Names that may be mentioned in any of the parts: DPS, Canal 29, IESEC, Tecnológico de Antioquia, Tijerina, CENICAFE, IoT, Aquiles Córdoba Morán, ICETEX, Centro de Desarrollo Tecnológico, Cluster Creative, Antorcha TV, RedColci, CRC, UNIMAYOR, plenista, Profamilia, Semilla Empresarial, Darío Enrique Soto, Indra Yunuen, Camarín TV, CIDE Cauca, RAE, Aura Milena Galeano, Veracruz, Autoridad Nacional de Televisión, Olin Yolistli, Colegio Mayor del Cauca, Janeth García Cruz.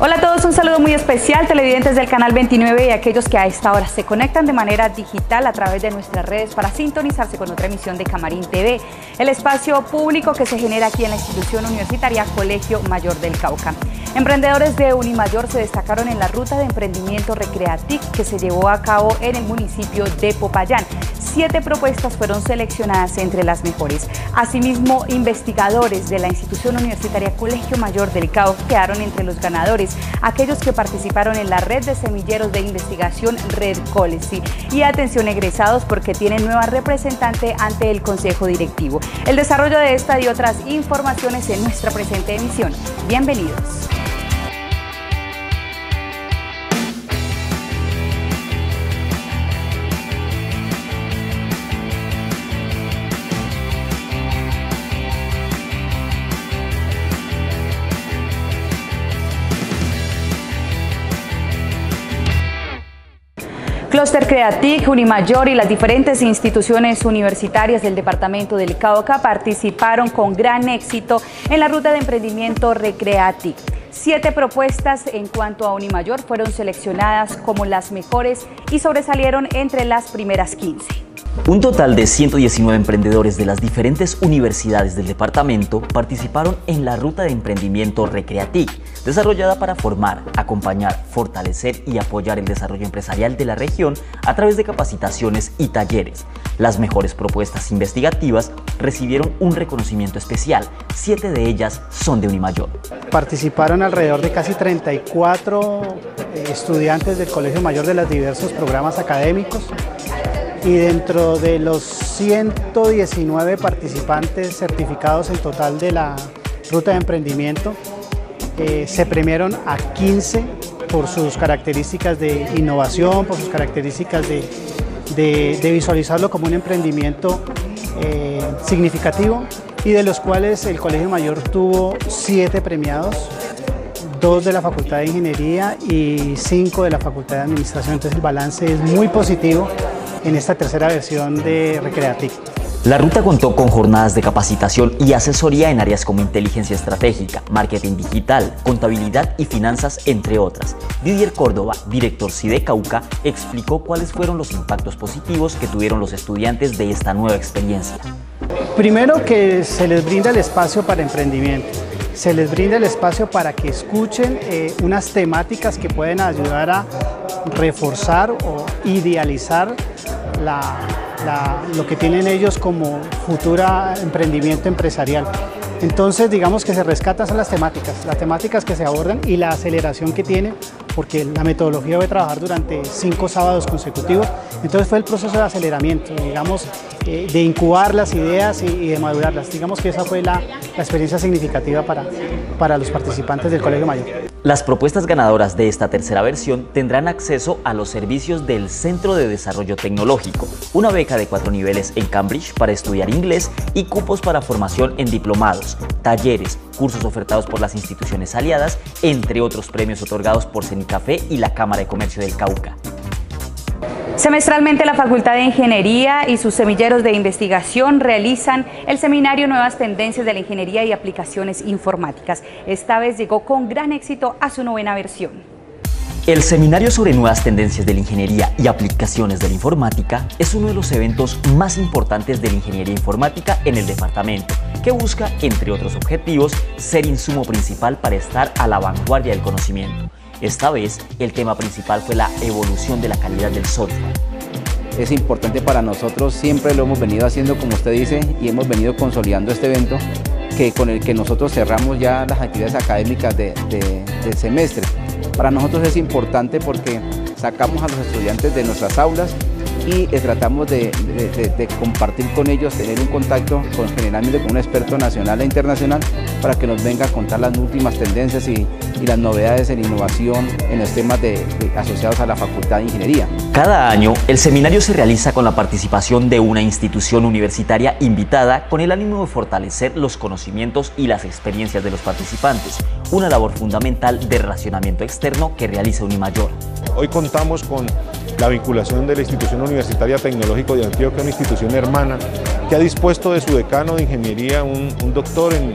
Hola a todos, un saludo muy especial, televidentes del Canal 29 y aquellos que a esta hora se conectan de manera digital a través de nuestras redes para sintonizarse con otra emisión de Camarín TV, el espacio público que se genera aquí en la institución universitaria Colegio Mayor del Cauca. Emprendedores de Unimayor se destacaron en la ruta de emprendimiento Recreative que se llevó a cabo en el municipio de Popayán. 7 propuestas fueron seleccionadas entre las mejores. Asimismo, investigadores de la institución universitaria Colegio Mayor del Cauca quedaron entre los ganadores, aquellos que participaron en la red de semilleros de investigación RedColci. Y atención egresados, porque tienen nueva representante ante el Consejo Directivo. El desarrollo de esta y otras informaciones en nuestra presente emisión. Bienvenidos. Cluster Creative, Unimayor y las diferentes instituciones universitarias del departamento del Cauca participaron con gran éxito en la ruta de emprendimiento Recreative. 7 propuestas en cuanto a Unimayor fueron seleccionadas como las mejores y sobresalieron entre las primeras 15. Un total de 119 emprendedores de las diferentes universidades del departamento participaron en la ruta de emprendimiento Recreative, desarrollada para formar, acompañar, fortalecer y apoyar el desarrollo empresarial de la región a través de capacitaciones y talleres. Las mejores propuestas investigativas recibieron un reconocimiento especial, 7 de ellas son de Unimayor. Participaron alrededor de casi 34 estudiantes del Colegio Mayor de los diversos programas académicos, y dentro de los 119 participantes certificados en total de la ruta de emprendimiento, se premiaron a 15 por sus características de innovación, por sus características de visualizarlo como un emprendimiento significativo, y de los cuales el Colegio Mayor tuvo 7 premiados, 2 de la Facultad de Ingeniería y 5 de la Facultad de Administración. Entonces el balance es muy positivo en esta tercera versión de Recreative. La ruta contó con jornadas de capacitación y asesoría en áreas como inteligencia estratégica, marketing digital, contabilidad y finanzas, entre otras. Didier Córdoba, director CIDE Cauca, explicó cuáles fueron los impactos positivos que tuvieron los estudiantes de esta nueva experiencia. Primero, que se les brinda el espacio para emprendimiento. Se les brinda el espacio para que escuchen unas temáticas que pueden ayudar a reforzar o idealizar lo que tienen ellos como futuro emprendimiento empresarial. Entonces, digamos que se rescatan las temáticas que se abordan y la aceleración que tiene, porque la metodología va a trabajar durante 5 sábados consecutivos. Entonces fue el proceso de aceleramiento, digamos, de incubar las ideas y de madurarlas. Digamos que esa fue la experiencia significativa para los participantes del Colegio Mayor. Las propuestas ganadoras de esta tercera versión tendrán acceso a los servicios del Centro de Desarrollo Tecnológico, una beca de 4 niveles en Cambridge para estudiar inglés y cupos para formación en diplomados, talleres, cursos ofertados por las instituciones aliadas, entre otros premios otorgados por CENICAFE y la Cámara de Comercio del Cauca. Semestralmente la Facultad de Ingeniería y sus semilleros de investigación realizan el seminario Nuevas Tendencias de la Ingeniería y Aplicaciones Informáticas. Esta vez llegó con gran éxito a su 9ª versión. El seminario sobre nuevas tendencias de la ingeniería y aplicaciones de la informática es uno de los eventos más importantes de la ingeniería informática en el departamento, que busca, entre otros objetivos, ser insumo principal para estar a la vanguardia del conocimiento. Esta vez, el tema principal fue la evolución de la calidad del software. Es importante para nosotros, siempre lo hemos venido haciendo, como usted dice, y hemos venido consolidando este evento, que con el que nosotros cerramos ya las actividades académicas del semestre. Para nosotros es importante porque sacamos a los estudiantes de nuestras aulas y tratamos de compartir con ellos, tener un contacto generalmente con un experto nacional e internacional para que nos venga a contar las últimas tendencias y las novedades en innovación en los temas asociados a la Facultad de Ingeniería. Cada año el seminario se realiza con la participación de una institución universitaria invitada con el ánimo de fortalecer los conocimientos y las experiencias de los participantes, una labor fundamental de relacionamiento externo que realiza Unimayor. Hoy contamos con la vinculación de la Institución Universitaria Tecnológico de Antioquia, una institución hermana que ha dispuesto de su decano de ingeniería, un doctor en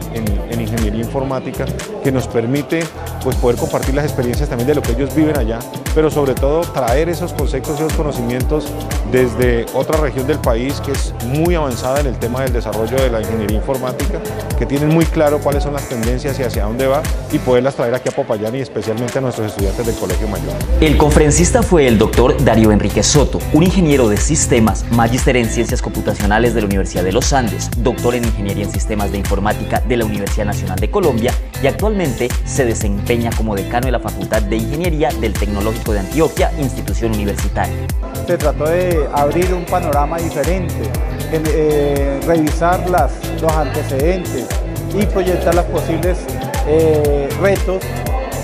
ingeniería informática, que nos permite pues, poder compartir las experiencias también de lo que ellos viven allá, pero sobre todo traer esos conceptos, esos conocimientos desde otra región del país que es muy avanzada en el tema del desarrollo de la ingeniería informática, que tienen muy claro cuáles son las tendencias y hacia dónde va, y poderlas traer aquí a Popayán y especialmente a nuestros estudiantes del Colegio Mayor. El conferencista fue el doctor Darío Enrique Soto, un ingeniero de sistemas, magíster en ciencias computacionales de la Universidad de los Andes, doctor en ingeniería en sistemas de informática de la Universidad Nacional de Colombia y actualmente se desempeña como decano de la Facultad de Ingeniería del Tecnológico de Antioquia, institución universitaria. Se trató de abrir un panorama diferente, revisar los antecedentes y proyectar los posibles retos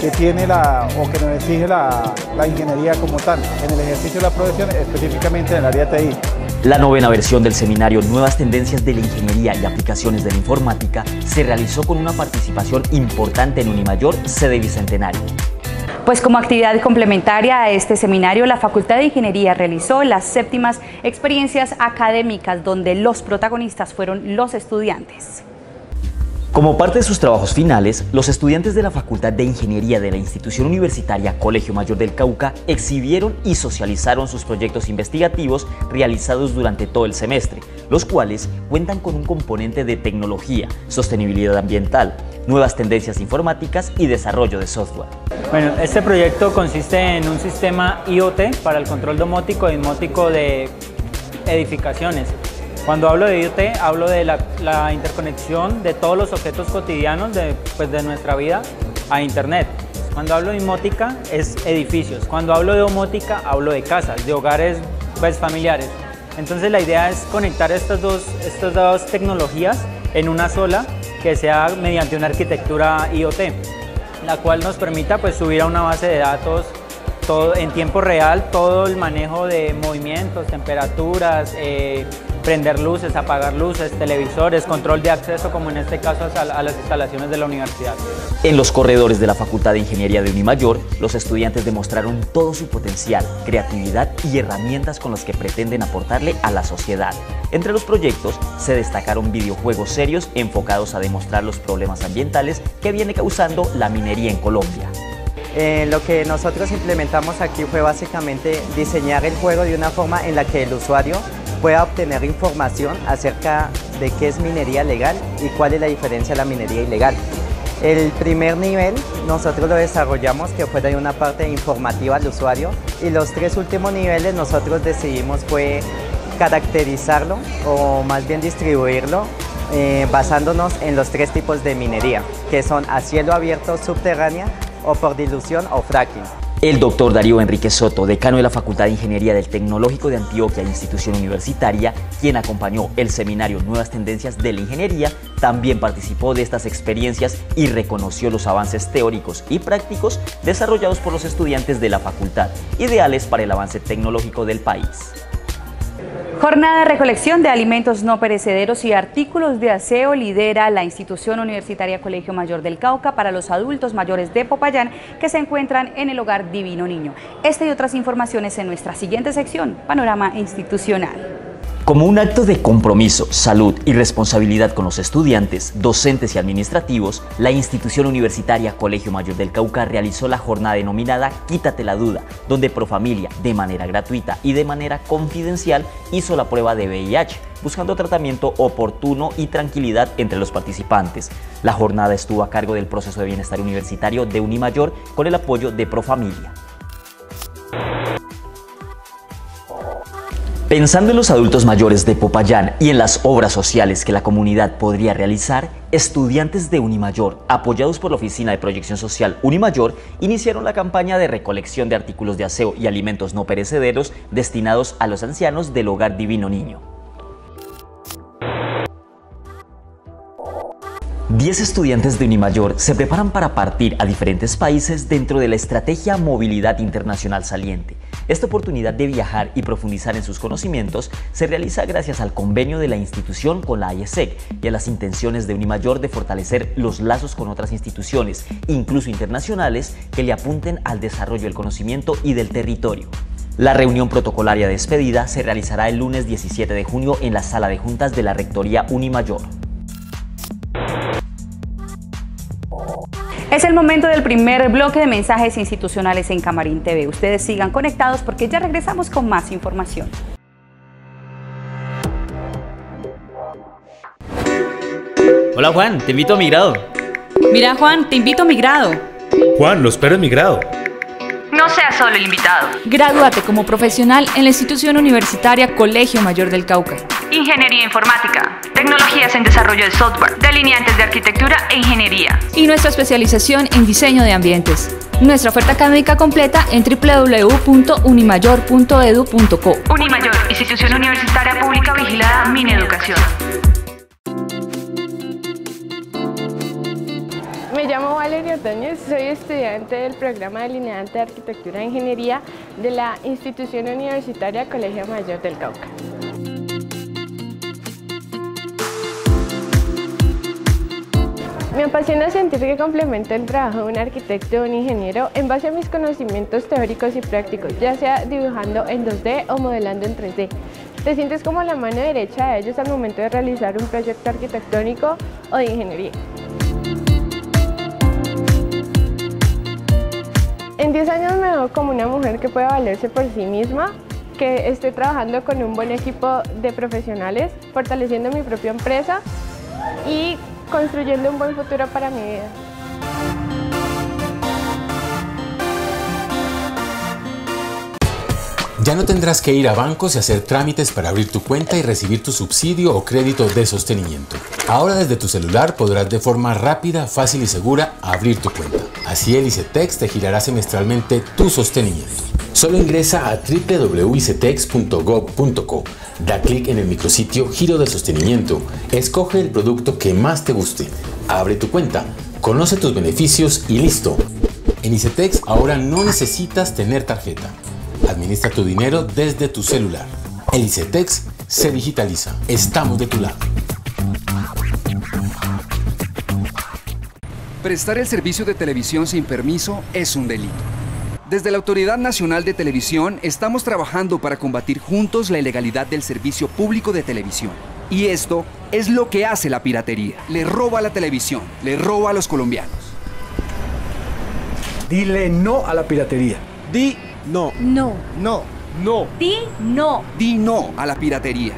que tiene o que nos exige la ingeniería como tal, en el ejercicio de la profesión, específicamente en el área TI. La novena versión del seminario Nuevas Tendencias de la Ingeniería y Aplicaciones de la Informática se realizó con una participación importante en Unimayor, sede bicentenario. Pues como actividad complementaria a este seminario, la Facultad de Ingeniería realizó las séptimas experiencias académicas, donde los protagonistas fueron los estudiantes. Como parte de sus trabajos finales, los estudiantes de la Facultad de Ingeniería de la Institución Universitaria Colegio Mayor del Cauca exhibieron y socializaron sus proyectos investigativos realizados durante todo el semestre, los cuales cuentan con un componente de tecnología, sostenibilidad ambiental, nuevas tendencias informáticas y desarrollo de software. Bueno, este proyecto consiste en un sistema IoT para el control domótico y domótico de edificaciones. Cuando hablo de IoT, hablo de la interconexión de todos los objetos cotidianos de nuestra vida a Internet. Cuando hablo de domótica, es edificios. Cuando hablo de domótica, hablo de casas, de hogares familiares. Entonces la idea es conectar estas dos tecnologías en una sola, que sea mediante una arquitectura IoT, la cual nos permita pues, subir a una base de datos todo, en tiempo real, todo el manejo de movimientos, temperaturas, prender luces, apagar luces, televisores, control de acceso, como en este caso a las instalaciones de la universidad. En los corredores de la Facultad de Ingeniería de Unimayor, los estudiantes demostraron todo su potencial, creatividad y herramientas con las que pretenden aportarle a la sociedad. Entre los proyectos se destacaron videojuegos serios enfocados a demostrar los problemas ambientales que viene causando la minería en Colombia. Lo que nosotros implementamos aquí fue básicamente diseñar el juego de una forma en la que el usuario pueda obtener información acerca de qué es minería legal y cuál es la diferencia de la minería ilegal. El primer nivel nosotros lo desarrollamos que fuera de una parte informativa al usuario, y los tres últimos niveles nosotros decidimos fue caracterizarlo o más bien distribuirlo basándonos en los tres tipos de minería, que son a cielo abierto, subterránea o por dilución o fracking. El doctor Darío Enrique Soto, decano de la Facultad de Ingeniería del Tecnológico de Antioquia, institución universitaria, quien acompañó el seminario Nuevas Tendencias de la Ingeniería, también participó de estas experiencias y reconoció los avances teóricos y prácticos desarrollados por los estudiantes de la facultad, ideales para el avance tecnológico del país. Jornada de recolección de alimentos no perecederos y artículos de aseo lidera la Institución Universitaria Colegio Mayor del Cauca para los adultos mayores de Popayán que se encuentran en el Hogar Divino Niño. Esta y otras informaciones en nuestra siguiente sección, Panorama Institucional. Como un acto de compromiso, salud y responsabilidad con los estudiantes, docentes y administrativos, la institución universitaria Colegio Mayor del Cauca realizó la jornada denominada Quítate la Duda, donde Profamilia, de manera gratuita y de manera confidencial, hizo la prueba de VIH, buscando tratamiento oportuno y tranquilidad entre los participantes. La jornada estuvo a cargo del proceso de bienestar universitario de Unimayor con el apoyo de Profamilia. Pensando en los adultos mayores de Popayán y en las obras sociales que la comunidad podría realizar, estudiantes de Unimayor, apoyados por la Oficina de Proyección Social Unimayor, iniciaron la campaña de recolección de artículos de aseo y alimentos no perecederos destinados a los ancianos del Hogar Divino Niño. 10 estudiantes de Unimayor se preparan para partir a diferentes países dentro de la estrategia Movilidad Internacional Saliente. Esta oportunidad de viajar y profundizar en sus conocimientos se realiza gracias al convenio de la institución con la IESEC y a las intenciones de Unimayor de fortalecer los lazos con otras instituciones, incluso internacionales, que le apunten al desarrollo del conocimiento y del territorio. La reunión protocolaria de despedida se realizará el lunes 17 de junio en la Sala de Juntas de la Rectoría Unimayor. Es el momento del primer bloque de mensajes institucionales en Camarín TV. Ustedes sigan conectados porque ya regresamos con más información. Hola Juan, te invito a mi grado. Mira Juan, te invito a mi grado. Juan, lo espero en mi grado. No seas solo el invitado. Gradúate como profesional en la institución universitaria Colegio Mayor del Cauca. Ingeniería informática, tecnologías en desarrollo de software, delineantes de arquitectura e ingeniería. Y nuestra especialización en diseño de ambientes. Nuestra oferta académica completa en www.unimayor.edu.co. Unimayor, institución universitaria pública vigilada Mineducación. Me llamo Valeria Ordóñez, soy estudiante del programa delineante de Arquitectura e Ingeniería de la Institución Universitaria Colegio Mayor del Cauca. Me apasiona sentir que complemento el trabajo de un arquitecto o un ingeniero en base a mis conocimientos teóricos y prácticos, ya sea dibujando en 2D o modelando en 3D. Te sientes como la mano derecha de ellos al momento de realizar un proyecto arquitectónico o de ingeniería. En 10 años me veo como una mujer que puede valerse por sí misma, que esté trabajando con un buen equipo de profesionales, fortaleciendo mi propia empresa y construyendo un buen futuro para mi vida. Ya no tendrás que ir a bancos y hacer trámites para abrir tu cuenta y recibir tu subsidio o crédito de sostenimiento. Ahora desde tu celular podrás de forma rápida, fácil y segura abrir tu cuenta. Así el ICETEX te girará semestralmente tu sostenimiento. Solo ingresa a www.icetex.gov.co, da clic en el micrositio Giro de Sostenimiento, escoge el producto que más te guste, abre tu cuenta, conoce tus beneficios y listo. En ICETEX ahora no necesitas tener tarjeta. Administra tu dinero desde tu celular. El ICETEX se digitaliza. Estamos de tu lado. Prestar el servicio de televisión sin permiso es un delito. Desde la Autoridad Nacional de Televisión estamos trabajando para combatir juntos la ilegalidad del servicio público de televisión. Y esto es lo que hace la piratería. Le roba la televisión, le roba a los colombianos. Dile no a la piratería. Di no. No. No. No. Di no. Di no a la piratería.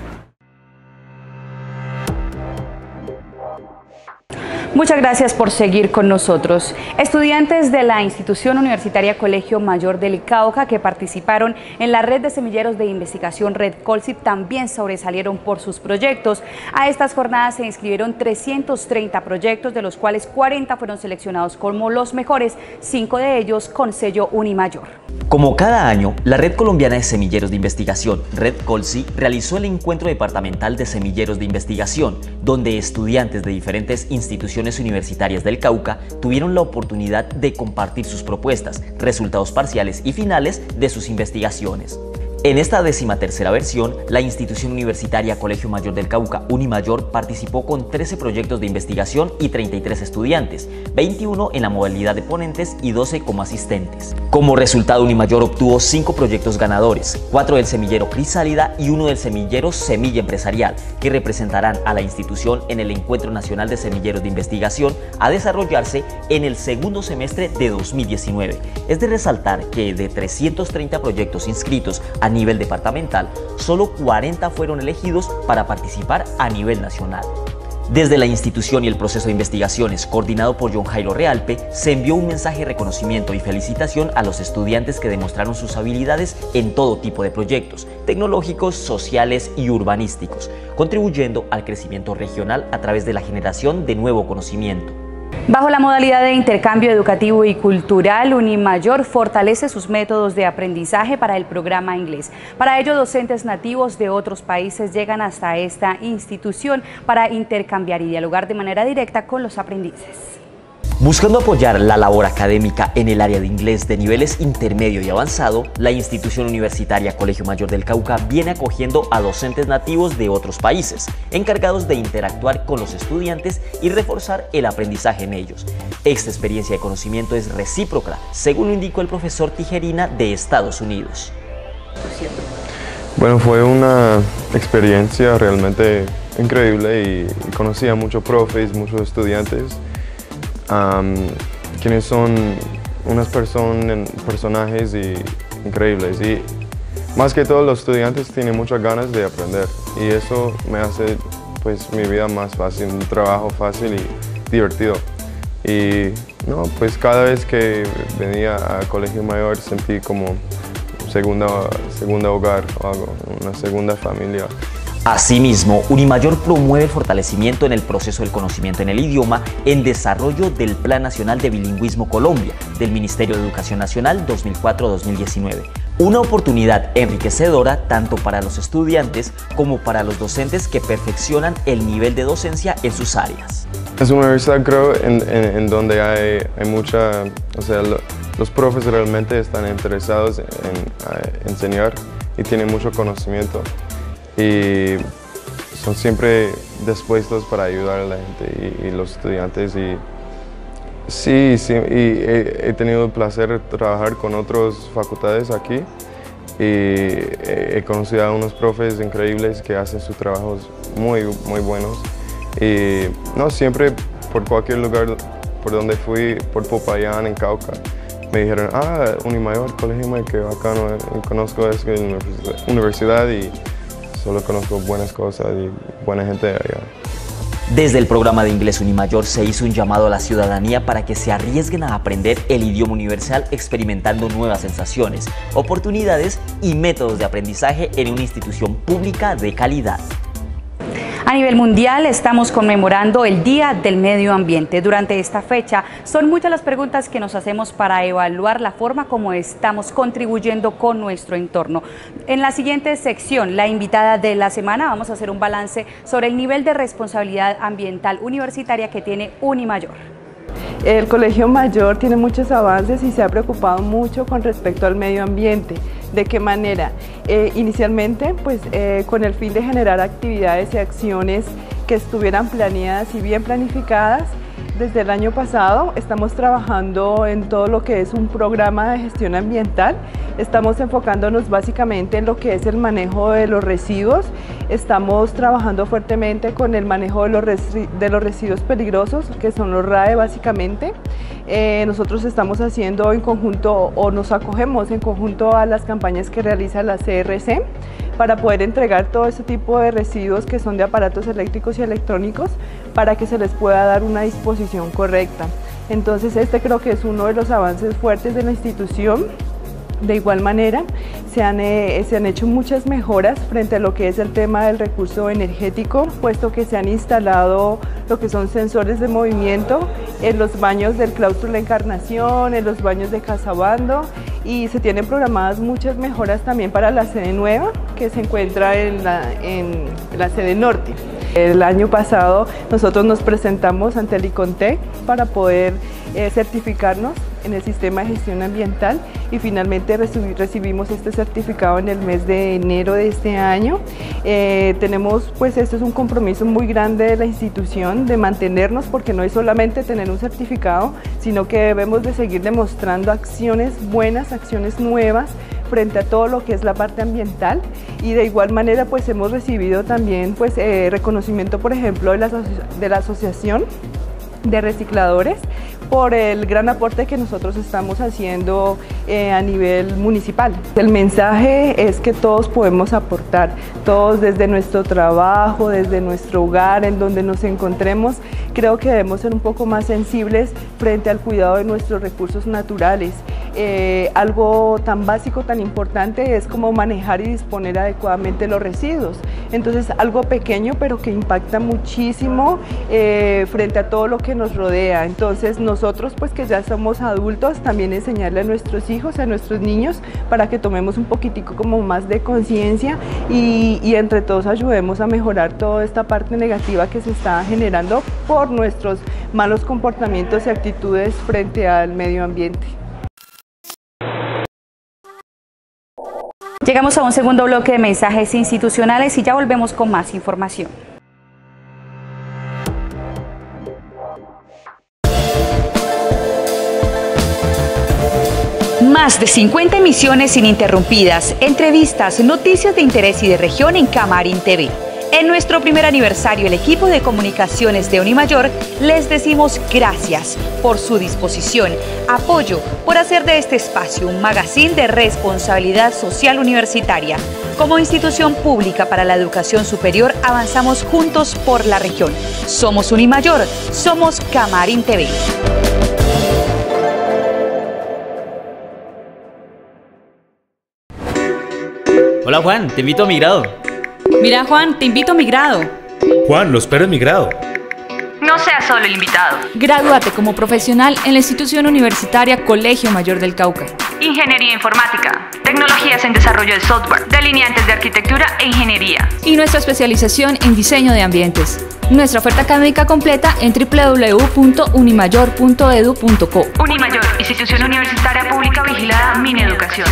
Muchas gracias por seguir con nosotros. Estudiantes de la Institución Universitaria Colegio Mayor del Cauca que participaron en la red de semilleros de investigación RedColci también sobresalieron por sus proyectos. A estas jornadas se inscribieron 330 proyectos, de los cuales 40 fueron seleccionados como los mejores, 5 de ellos con sello Unimayor. Como cada año, la Red Colombiana de Semilleros de Investigación, RedColci, realizó el Encuentro Departamental de Semilleros de Investigación, donde estudiantes de diferentes instituciones universitarias del Cauca tuvieron la oportunidad de compartir sus propuestas, resultados parciales y finales de sus investigaciones. En esta 13ª versión, la institución universitaria Colegio Mayor del Cauca, Unimayor, participó con 13 proyectos de investigación y 33 estudiantes, 21 en la modalidad de ponentes y 12 como asistentes. Como resultado, Unimayor obtuvo 5 proyectos ganadores, 4 del semillero Crisálida y 1 del semillero Semilla Empresarial, que representarán a la institución en el Encuentro Nacional de Semilleros de Investigación a desarrollarse en el segundo semestre de 2019. Es de resaltar que de 330 proyectos inscritos a nivel departamental, solo 40 fueron elegidos para participar a nivel nacional. Desde la institución y el proceso de investigaciones coordinado por John Jairo Realpe, se envió un mensaje de reconocimiento y felicitación a los estudiantes que demostraron sus habilidades en todo tipo de proyectos, tecnológicos, sociales y urbanísticos, contribuyendo al crecimiento regional a través de la generación de nuevo conocimiento. Bajo la modalidad de intercambio educativo y cultural, Unimayor fortalece sus métodos de aprendizaje para el programa inglés. Para ello, docentes nativos de otros países llegan hasta esta institución para intercambiar y dialogar de manera directa con los aprendices. Buscando apoyar la labor académica en el área de inglés de niveles intermedio y avanzado, la institución universitaria Colegio Mayor del Cauca viene acogiendo a docentes nativos de otros países, encargados de interactuar con los estudiantes y reforzar el aprendizaje en ellos. Esta experiencia de conocimiento es recíproca, según lo indicó el profesor Tijerina de Estados Unidos. Bueno, fue una experiencia realmente increíble y conocí a muchos profes, muchos estudiantes, quienes son unas personajes increíbles, y más que todo los estudiantes tienen muchas ganas de aprender, y eso me hace pues mi vida más fácil, un trabajo fácil y divertido. Y no, pues cada vez que venía a Colegio Mayor sentí como segunda hogar o algo, una segunda familia. Asimismo, Unimayor promueve el fortalecimiento en el proceso del conocimiento en el idioma en desarrollo del Plan Nacional de Bilingüismo Colombia del Ministerio de Educación Nacional 2004-2019. Una oportunidad enriquecedora tanto para los estudiantes como para los docentes que perfeccionan el nivel de docencia en sus áreas. Es una universidad, creo, en donde hay mucha... O sea, los profes realmente están interesados en enseñar y tienen mucho conocimiento. Y son siempre dispuestos para ayudar a la gente y los estudiantes. Y sí, y he tenido el placer de trabajar con otras facultades aquí y he conocido a unos profes increíbles que hacen sus trabajos muy buenos. Y no, siempre por cualquier lugar por donde fui, por Popayán, en Cauca, me dijeron, ah, Unimayor, Colegio Mayor, que bacano, conozco esa universidad y solo conozco buenas cosas y buena gente de allá. Desde el programa de inglés Unimayor se hizo un llamado a la ciudadanía para que se arriesguen a aprender el idioma universal experimentando nuevas sensaciones, oportunidades y métodos de aprendizaje en una institución pública de calidad. A nivel mundial estamos conmemorando el Día del Medio Ambiente. Durante esta fecha son muchas las preguntas que nos hacemos para evaluar la forma como estamos contribuyendo con nuestro entorno. En la siguiente sección, la invitada de la semana, vamos a hacer un balance sobre el nivel de responsabilidad ambiental universitaria que tiene Unimayor. El Colegio Mayor tiene muchos avances y se ha preocupado mucho con respecto al medio ambiente. ¿De qué manera? Inicialmente, pues con el fin de generar actividades y acciones que estuvieran planeadas y bien planificadas. Desde el año pasado estamos trabajando en todo lo que es un programa de gestión ambiental. Estamos enfocándonos básicamente en lo que es el manejo de los residuos. Estamos trabajando fuertemente con el manejo de los residuos peligrosos, que son los RAE básicamente. Nosotros estamos haciendo en conjunto, o nos acogemos en conjunto a las campañas que realiza la CRC para poder entregar todo este tipo de residuos que son de aparatos eléctricos y electrónicos para que se les pueda dar una disposición correcta. Entonces este creo que es uno de los avances fuertes de la institución. De igual manera, se han hecho muchas mejoras frente a lo que es el tema del recurso energético, puesto que se han instalado lo que son sensores de movimiento en los baños del claustro La Encarnación, en los baños de Casabando, y se tienen programadas muchas mejoras también para la sede nueva que se encuentra en la sede norte. El año pasado nosotros nos presentamos ante el ICONTEC para poder certificarnos en el sistema de gestión ambiental y finalmente recibimos este certificado en el mes de enero de este año. Tenemos, pues esto es un compromiso muy grande de la institución de mantenernos, porque no es solamente tener un certificado, sino que debemos de seguir demostrando acciones buenas, acciones nuevas frente a todo lo que es la parte ambiental. Y de igual manera pues hemos recibido también pues reconocimiento, por ejemplo, de la Asociación de Recicladores por el gran aporte que nosotros estamos haciendo a nivel municipal. El mensaje es que todos podemos aportar, todos desde nuestro trabajo, desde nuestro hogar, en donde nos encontremos. Creo que debemos ser un poco más sensibles frente al cuidado de nuestros recursos naturales. Algo tan básico, tan importante es como manejar y disponer adecuadamente los residuos. Entonces algo pequeño pero que impacta muchísimo frente a todo lo que nos rodea. Entonces nosotros, pues que ya somos adultos, también enseñarle a nuestros hijos, a nuestros niños, para que tomemos un poquitico como más de conciencia y entre todos ayudemos a mejorar toda esta parte negativa que se está generando por nuestros malos comportamientos y actitudes frente al medio ambiente. Llegamos a un segundo bloque de mensajes institucionales y ya volvemos con más información. Más de 50 emisiones ininterrumpidas, entrevistas, noticias de interés y de región en Camarín TV. En nuestro primer aniversario, el equipo de comunicaciones de Unimayor les decimos gracias por su disposición, apoyo, por hacer de este espacio un magazine de responsabilidad social universitaria. Como institución pública para la educación superior, avanzamos juntos por la región. Somos Unimayor, somos Camarín TV. Hola Juan, te invito a mi grado. Mira Juan, te invito a mi grado. Juan, lo espero en mi grado. No seas solo el invitado. Gradúate como profesional en la institución universitaria Colegio Mayor del Cauca. Ingeniería informática, tecnologías en desarrollo de software, delineantes de arquitectura e ingeniería. Y nuestra especialización en diseño de ambientes. Nuestra oferta académica completa en www.unimayor.edu.co. Unimayor, institución universitaria pública vigilada Mineducación.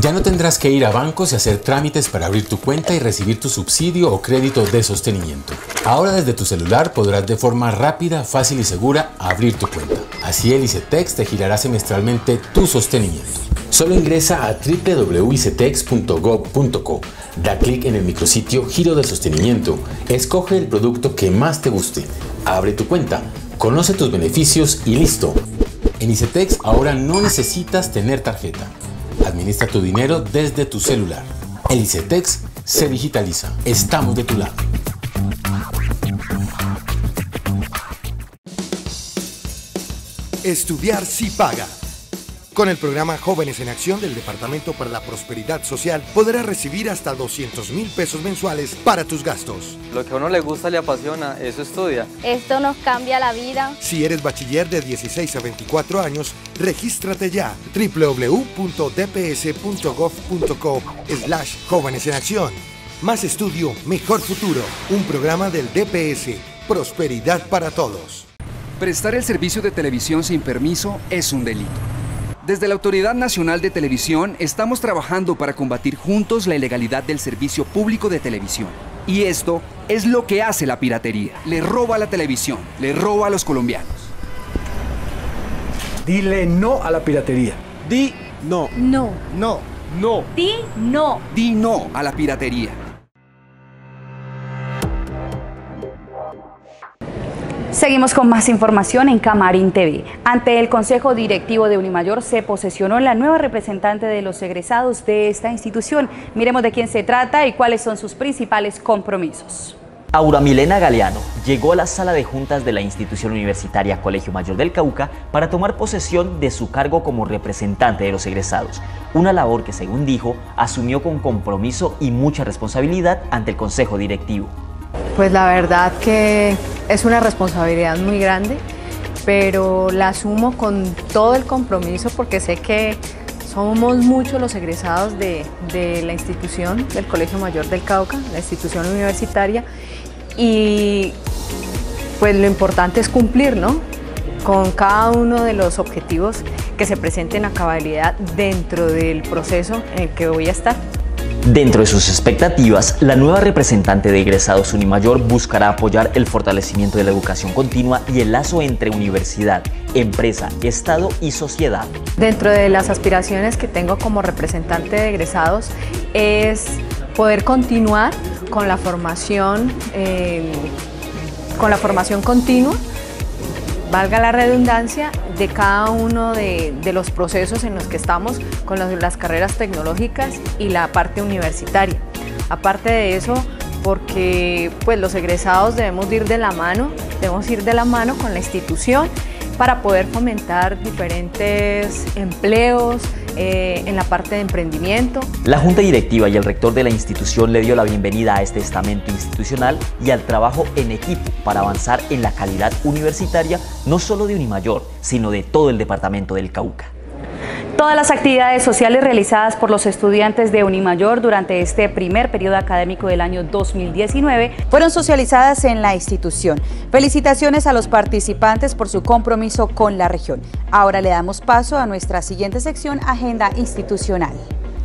Ya no tendrás que ir a bancos y hacer trámites para abrir tu cuenta y recibir tu subsidio o crédito de sostenimiento. Ahora desde tu celular podrás de forma rápida, fácil y segura abrir tu cuenta. Así el ICETEX te girará semestralmente tu sostenimiento. Solo ingresa a www.icetex.gov.co, da clic en el micrositio Giro de Sostenimiento, escoge el producto que más te guste, abre tu cuenta, conoce tus beneficios y listo. En ICETEX ahora no necesitas tener tarjeta. Administra tu dinero desde tu celular. El ICETEX se digitaliza. Estamos de tu lado. Estudiar sí paga. Con el programa Jóvenes en Acción del Departamento para la Prosperidad Social podrás recibir hasta 200.000 pesos mensuales para tus gastos. Lo que a uno le gusta, le apasiona, eso estudia. Esto nos cambia la vida. Si eres bachiller de 16 a 24 años, regístrate ya. www.dps.gov.co/Jóvenes en Acción. Más estudio, mejor futuro. Un programa del DPS. Prosperidad para todos. Prestar el servicio de televisión sin permiso es un delito. Desde la Autoridad Nacional de Televisión estamos trabajando para combatir juntos la ilegalidad del servicio público de televisión. Y esto es lo que hace la piratería. Le roba la televisión, le roba a los colombianos. Dile no a la piratería. Di no. No. No. No. Di no. Di no a la piratería. Seguimos con más información en Camarín TV. Ante el Consejo Directivo de Unimayor se posesionó la nueva representante de los egresados de esta institución. Miremos de quién se trata y cuáles son sus principales compromisos. Aura Milena Galeano llegó a la sala de juntas de la institución universitaria Colegio Mayor del Cauca para tomar posesión de su cargo como representante de los egresados, una labor que, según dijo, asumió con compromiso y mucha responsabilidad ante el Consejo Directivo. Pues la verdad que es una responsabilidad muy grande, pero la asumo con todo el compromiso porque sé que somos muchos los egresados de la institución, del Colegio Mayor del Cauca, la institución universitaria, y pues lo importante es cumplir, ¿no?, con cada uno de los objetivos que se presenten a cabalidad dentro del proceso en el que voy a estar. Dentro de sus expectativas, la nueva representante de egresados Unimayor buscará apoyar el fortalecimiento de la educación continua y el lazo entre universidad, empresa, Estado y sociedad. Dentro de las aspiraciones que tengo como representante de egresados es poder continuar con la formación continua, valga la redundancia, de cada uno de los procesos en los que estamos con las carreras tecnológicas y la parte universitaria. Aparte de eso, porque pues, los egresados debemos ir de la mano con la institución para poder fomentar diferentes empleos, en la parte de emprendimiento. La Junta Directiva y el rector de la institución le dio la bienvenida a este estamento institucional y al trabajo en equipo para avanzar en la calidad universitaria no solo de Unimayor, sino de todo el departamento del Cauca. Todas las actividades sociales realizadas por los estudiantes de Unimayor durante este primer periodo académico del año 2019 fueron socializadas en la institución. Felicitaciones a los participantes por su compromiso con la región. Ahora le damos paso a nuestra siguiente sección, Agenda Institucional.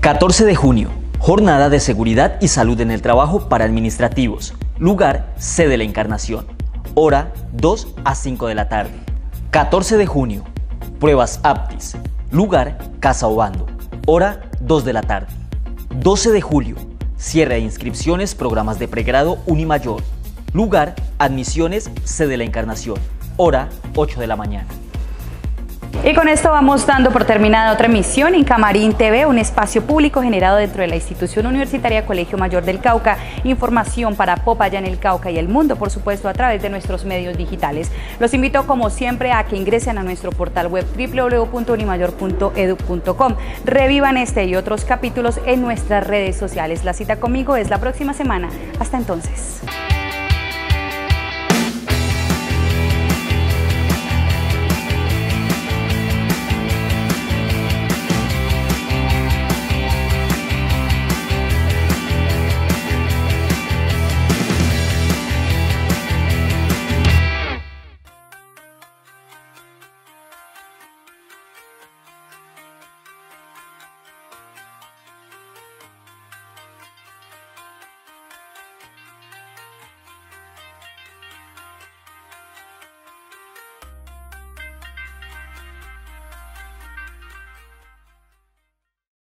14 de junio, Jornada de Seguridad y Salud en el Trabajo para Administrativos. Lugar, sede La Encarnación. Hora, 2 a 5 de la tarde. 14 de junio, Pruebas Aptis. Lugar, Casa Obando. Hora, 2 de la tarde. 12 de julio. Cierre de inscripciones, programas de pregrado Unimayor. Lugar, admisiones, sede de la Encarnación. Hora, 8 de la mañana. Y con esto vamos dando por terminada otra emisión en Camarín TV, un espacio público generado dentro de la institución universitaria Colegio Mayor del Cauca. Información para Popayán, el Cauca y el mundo, por supuesto, a través de nuestros medios digitales. Los invito, como siempre, a que ingresen a nuestro portal web www.unimayor.edu.com. Revivan este y otros capítulos en nuestras redes sociales. La cita conmigo es la próxima semana. Hasta entonces.